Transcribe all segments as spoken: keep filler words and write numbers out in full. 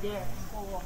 いでこう。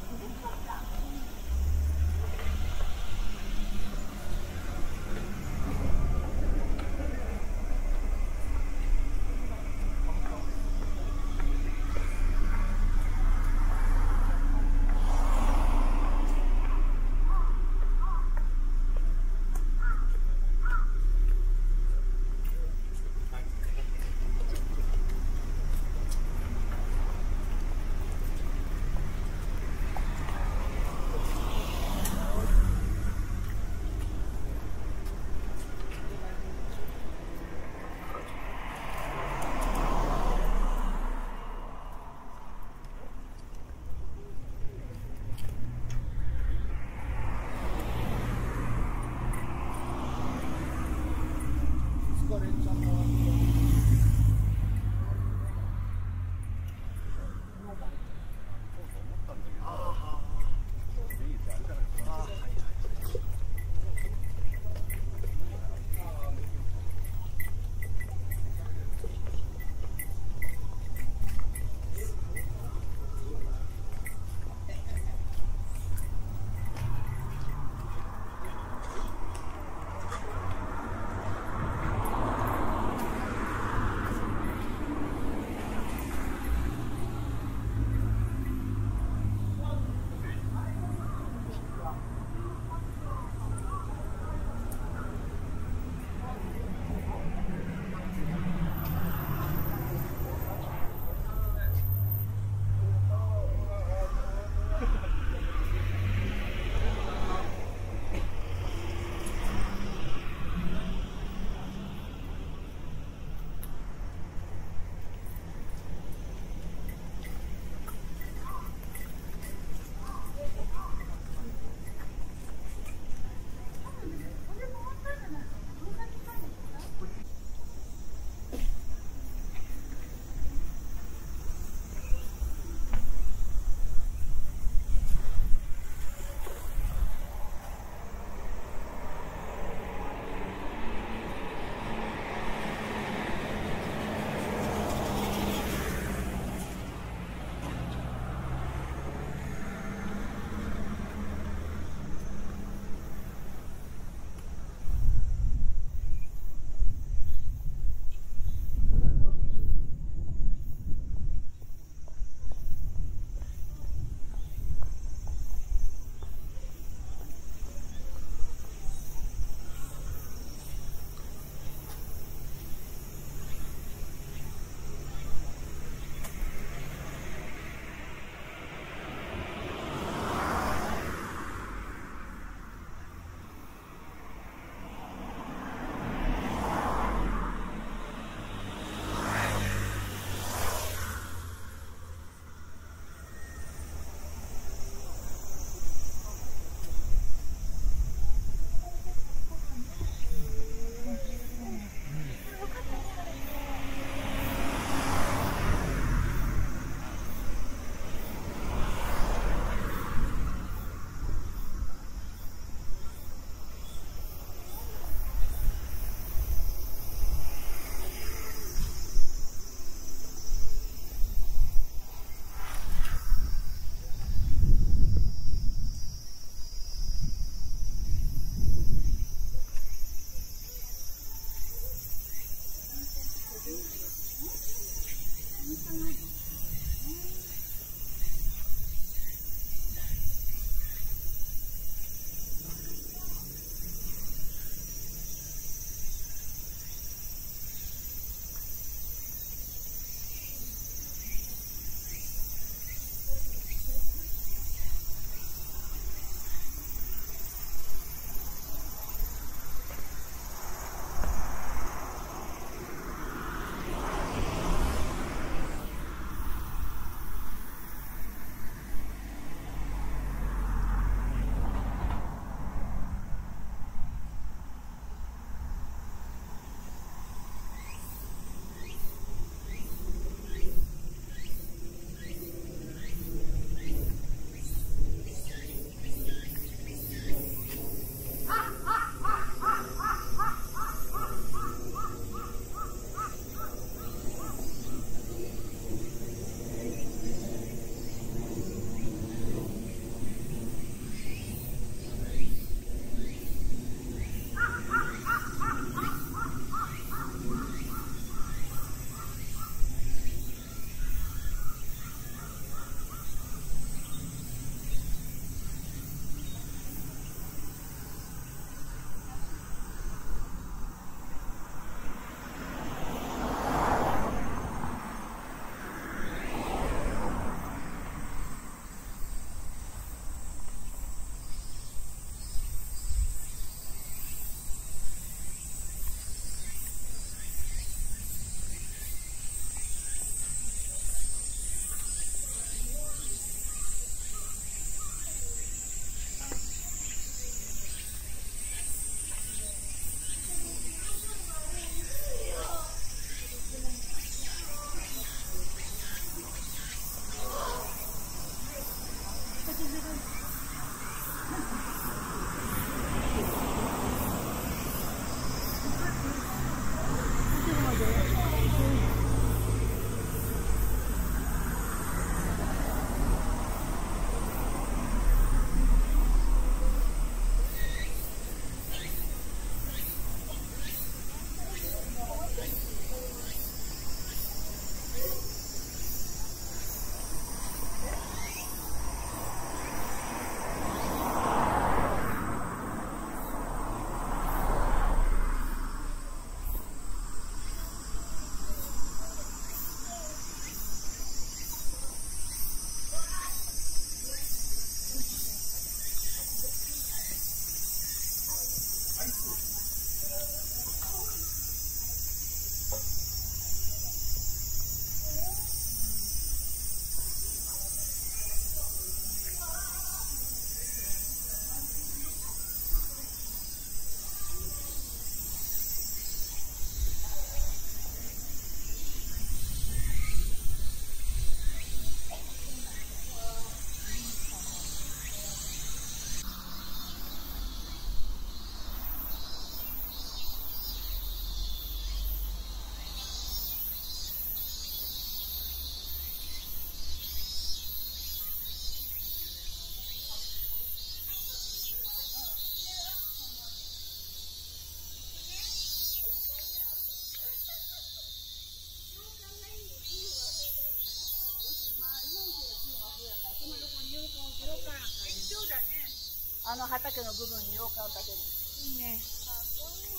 畑の部分にようかんだけに。いいね。あ、こういう、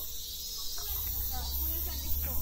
あ、こういう感じできそう。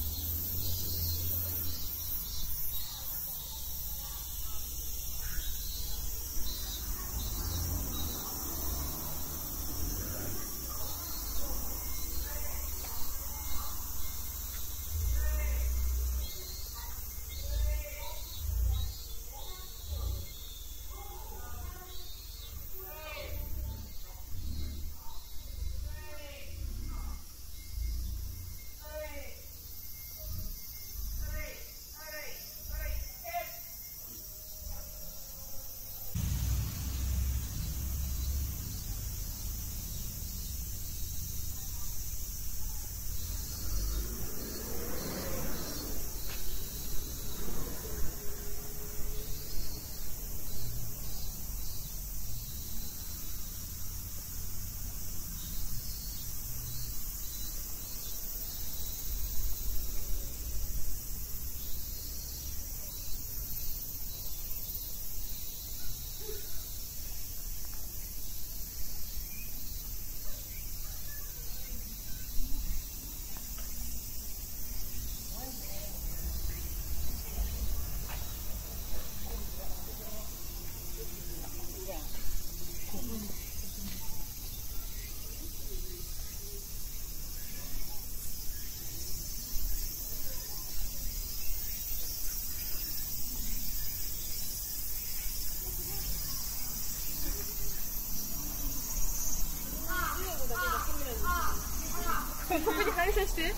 ここに反射して。